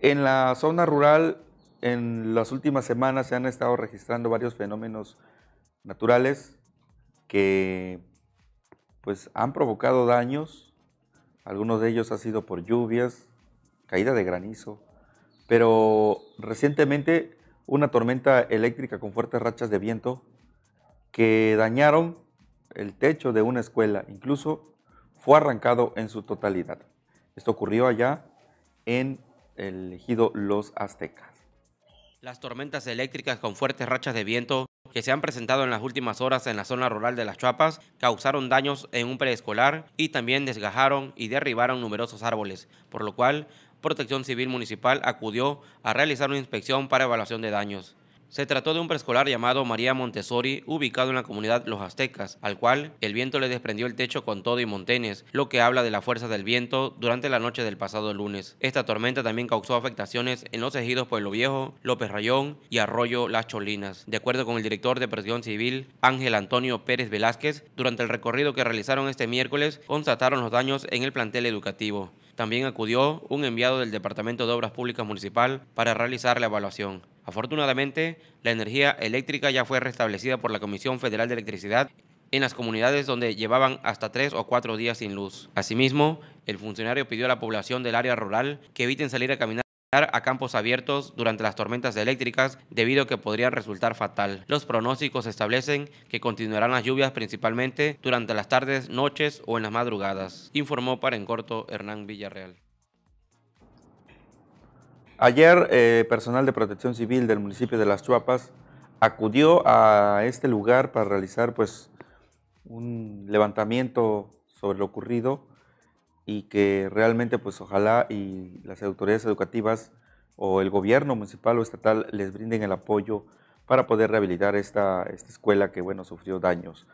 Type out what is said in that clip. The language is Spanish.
En la zona rural, en las últimas semanas se han estado registrando varios fenómenos naturales que pues han provocado daños. Algunos de ellos ha sido por lluvias, caída de granizo, pero recientemente una tormenta eléctrica con fuertes rachas de viento que dañaron el techo de una escuela, incluso fue arrancado en su totalidad. Esto ocurrió allá en el ejido Los Aztecas. Las tormentas eléctricas con fuertes rachas de viento que se han presentado en las últimas horas en la zona rural de Las Choapas causaron daños en un preescolar y también desgajaron y derribaron numerosos árboles, por lo cual Protección Civil Municipal acudió a realizar una inspección para evaluación de daños. Se trató de un preescolar llamado María Montessori, ubicado en la comunidad Los Aztecas, al cual el viento le desprendió el techo con todo y montenes, lo que habla de la fuerza del viento durante la noche del pasado lunes. Esta tormenta también causó afectaciones en los ejidos Pueblo Viejo, López Rayón y Arroyo Las Cholinas. De acuerdo con el director de Protección Civil, Ángel Antonio Pérez Velázquez, durante el recorrido que realizaron este miércoles, constataron los daños en el plantel educativo. También acudió un enviado del Departamento de Obras Públicas Municipal para realizar la evaluación. Afortunadamente, la energía eléctrica ya fue restablecida por la Comisión Federal de Electricidad en las comunidades donde llevaban hasta 3 o 4 días sin luz. Asimismo, el funcionario pidió a la población del área rural que eviten salir a caminar a campos abiertos durante las tormentas eléctricas debido a que podrían resultar fatal. Los pronósticos establecen que continuarán las lluvias principalmente durante las tardes, noches o en las madrugadas, informó para En Corto Hernán Villarreal. Ayer, personal de Protección Civil del municipio de Las Choapas acudió a este lugar para realizar pues un levantamiento sobre lo ocurrido y que realmente pues ojalá y las autoridades educativas o el gobierno municipal o estatal les brinden el apoyo para poder rehabilitar esta escuela que bueno sufrió daños.